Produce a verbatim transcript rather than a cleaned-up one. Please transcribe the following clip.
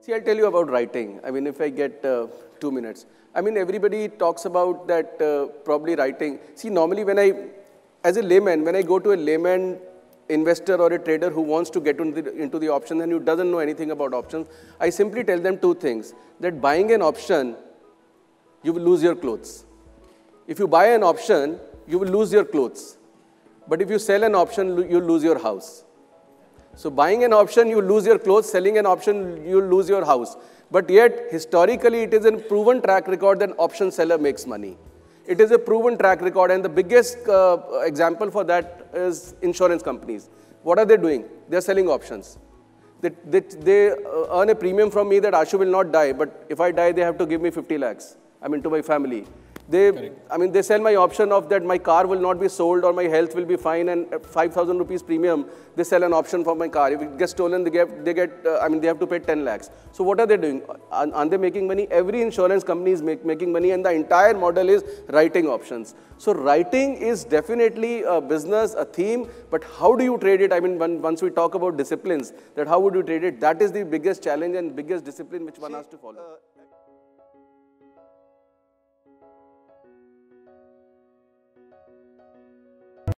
See, I'll tell you about writing. I mean, if I get uh, two minutes. I mean, everybody talks about that uh, probably writing. See, normally when I, as a layman, when I go to a layman investor or a trader who wants to get into the, into the options and who doesn't know anything about options, I simply tell them two things. That buying an option, you will lose your clothes. If you buy an option, you will lose your clothes. But if you sell an option, you lose your house. So buying an option, you lose your clothes. Selling an option, you lose your house. But yet, historically, it is a proven track record that option seller makes money. It is a proven track record, and the biggest uh, example for that is insurance companies. What are they doing? They are selling options. They, they, they earn a premium from me that Ashu will not die, but if I die, they have to give me fifty lakhs, I mean, to my family. They, Correct. I mean, they sell my option of that my car will not be sold or my health will be fine, and five thousand rupees premium, they sell an option for my car. If it gets stolen, they get, they get uh, I mean, they have to pay ten lakhs. So what are they doing? Are, aren't they making money? Every insurance company is make, making money, and the entire model is writing options. So writing is definitely a business, a theme, but how do you trade it? I mean, when, once we talk about disciplines, that how would you trade it? That is the biggest challenge and biggest discipline which one See, has to follow. Uh,